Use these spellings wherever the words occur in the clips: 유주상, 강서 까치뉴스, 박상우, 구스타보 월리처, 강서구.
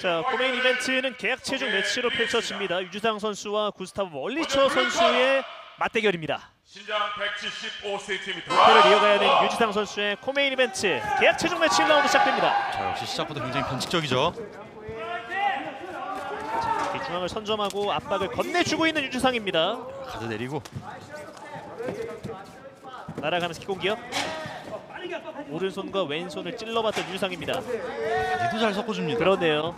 자, 코메인 이벤트는 계약 체중 매치로 펼쳐집니다. 유주상 선수와 구스타보 월리처 선수의 맞대결입니다. 신장 175cm. 목표를 이어가야 되는 유주상 선수의 코메인 이벤트 계약 체중 매치 1라운드 시작됩니다. 자, 역시 시작부터 굉장히 변칙적이죠. 자, 중앙을 선점하고 압박을 건네주고 있는 유주상입니다. 가드 내리고 날아가면서 킥공기요. 오른손과 왼손을 찔러봤던 유주상입니다. 니도 잘 섞어줍니다. 그러네요.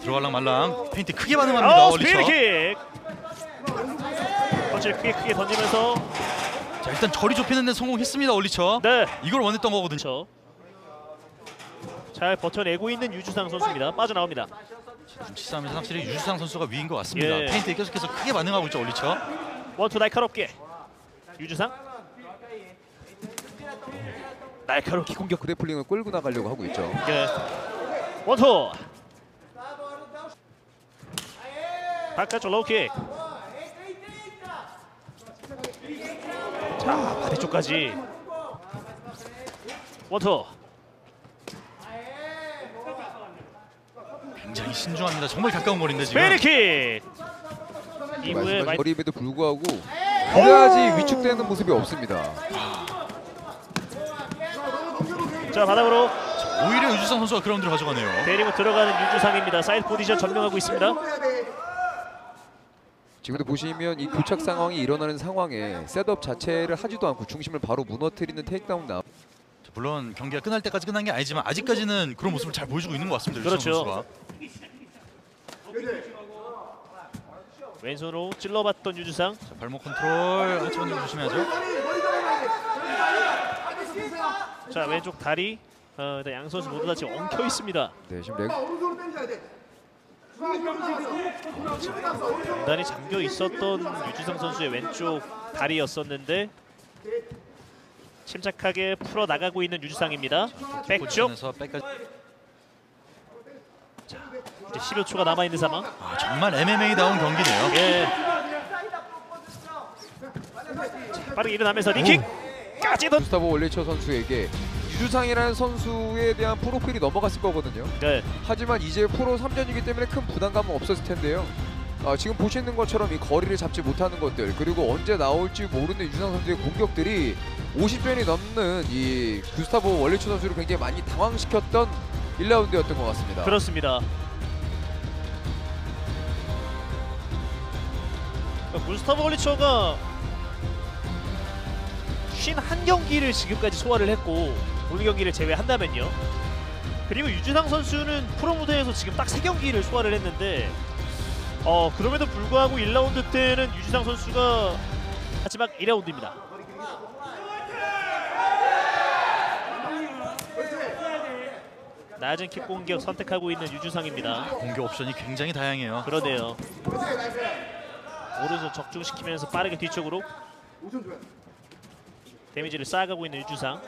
들어갈랑 말랑 페인트 크게 반응합니다. 스피드킥! 거치를 크게 던지면서, 자, 일단 저리 좁히는 데 성공했습니다. 월리처. 네, 이걸 원했던 거거든요. 잘 버텨내고 있는 유주상 선수입니다. 빠져나옵니다. 눈치 싸움에서 확실히 유주상 선수가 위인 것 같습니다. 예. 페인트에 계속해서 크게 반응하고 있죠. 월리처 원투 날카롭게. 유주상 날카롭게 공격 그래플링을 끌고 나가려고 하고 있죠. 예. 원투 바깥쪽 로우킥. 자, 바디 쪽까지 원투. 굉장히 신중합니다. 정말 가까운 거리인데 지금. 베리킥. 이후에 거리임에도 불구하고 그다지 위축되는 모습이 없습니다. 자, 바닥으로. 자, 오히려 유주상 선수가 그라운드를 가져가네요. 데리고 들어가는 유주상입니다. 사이드 포지션 점령하고 있습니다. 지금도 보시면 이 교착 상황이 일어나는 상황에 셋업 자체를 하지도 않고 중심을 바로 무너뜨리는 테이크다운 나옵니다. 물론 경기가 끝날 때까지 끝난 게 아니지만 아직까지는 그런 모습을 잘 보여주고 있는 것 같습니다. 그렇죠. 유주상 선수가. 왼손으로 찔러봤던 유주상. 자, 발목 컨트롤 같이 조심해야죠. 자, 왼쪽 다리. 양 선수 모두 다 지금 엉켜 있습니다. 네, 지금 오른손으로 당겨야 돼. 단단히 잠겨 있었던 유주상 선수의 왼쪽 다리였었는데 침착하게 풀어 나가고 있는 유주상입니다. 백쪽. 자, 이제 10여초가 남아 있는 상황. 아, 정말 MMA다운 경기네요. 예. 자, 빠르게 일어나면서 리킥까지 던. 구스타보 월리처 선수에게 유주상이라는 선수에 대한 프로필이 넘어갔을 거거든요. 네. 하지만 이제 프로 3전이기 때문에 큰 부담감은 없었을 텐데요. 아, 지금 보시는 것처럼 이 거리를 잡지 못하는 것들, 그리고 언제 나올지 모르는 유주상 선수의 공격들이 50전이 넘는 이 구스타보 월리처 선수를 굉장히 많이 당황시켰던 1라운드였던 것 같습니다. 그렇습니다. 구스타보 월리처가 51경기를 지금까지 소화를 했고 오늘 경기를 제외한다면요. 그리고 유주상 선수는 프로 무대에서 지금 딱 3경기를 소화를 했는데 그럼에도 불구하고 1라운드 때는 유주상 선수가 마지막 2라운드입니다. 낮은 킥 공격 선택하고 있는 유주상입니다. 공격 옵션이 굉장히 다양해요. 그러네요. 오른손 적중시키면서 빠르게 뒤쪽으로 데미지를 쌓아가고 있는 유주상.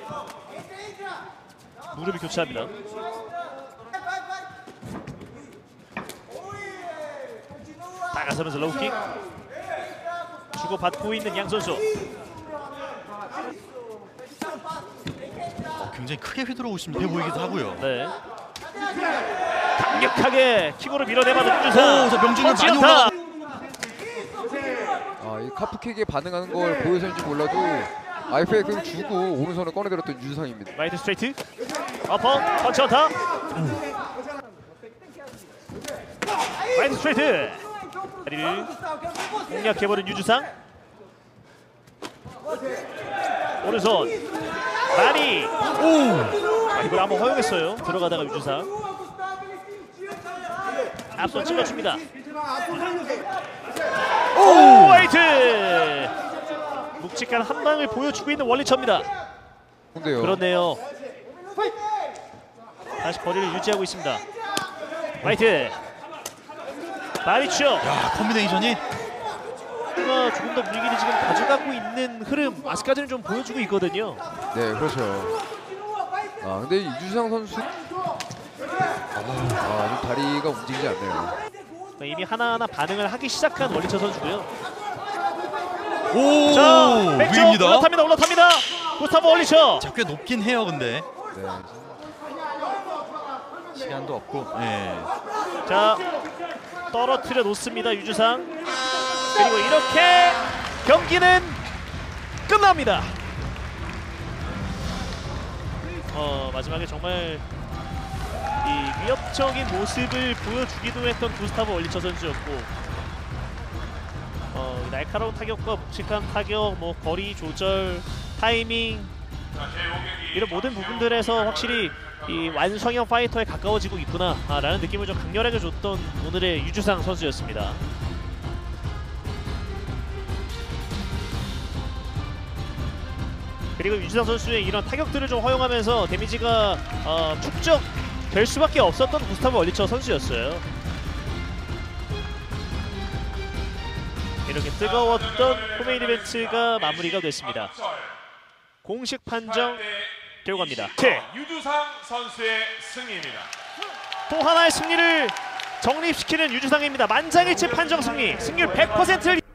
무릎이 교차합니다. 다가서면서 로우킥 주고받고 있는 양 선수. 굉장히 크게 휘두르고 있습니다. 보이기도 하고요. 네. 강력하게 킥으로 밀어내받은 유주상. 명중률 많이 올라가. 아, 이 카프킥에 반응하는 걸 보여서인지 몰라도 IFA 그걸 주고 오른손을 꺼내들었던 유주상입니다. 라이트 스트레이트 어퍼 펀치 헌터. 라이트 스트레이트 다리를 공략해버린 유주상. 오른손 라리. 아, 이걸 한번 허용했어요. 들어가다가 유주상 앞손 찔러줍니다. 오, 화이트. 묵직한 한 방을 보여주고 있는 월리처입니다. 그러네요. 다시 거리를 유지하고 있습니다. 화이트 마리치오. 야, 콤비네이션이 조금 더 분위기를 지금 가져가고 있는 흐름 아직까지는 좀 보여주고 있거든요. 네, 그렇죠. 아, 근데 유주상 선수 다리가 움직이지 않네요. 이미 하나하나 반응을 하기 시작한 월리처 선수고요. 오, 자, 백쪽 올라탑니다. 구스타보 월리처. 자, 꽤 높긴 해요, 근데. 네. 시간도 없고. 네. 자, 떨어뜨려 놓습니다 유주상. 그리고 이렇게 경기는 끝납니다. 마지막에 정말 이 위협적인 모습을 보여주기도 했던 구스타보 월리처 선수였고, 날카로운 타격과 묵직한 타격, 뭐 거리 조절, 타이밍, 이런 모든 부분들에서 확실히 이 완성형 파이터에 가까워지고 있구나 라는 느낌을 좀 강렬하게 줬던 오늘의 유주상 선수였습니다. 그리고 유주상 선수의 이런 타격들을 좀 허용하면서 데미지가 축적될 수밖에 없었던 구스타보 월리처 선수였어요. 이렇게 뜨거웠던 코메인 이벤트가 마무리가 됐습니다. 공식 판정 결과입니다. 유주상 선수의 승리입니다. 또 하나의 승리를 정립시키는 유주상입니다. 만장일치 판정 승리, 승률 100%를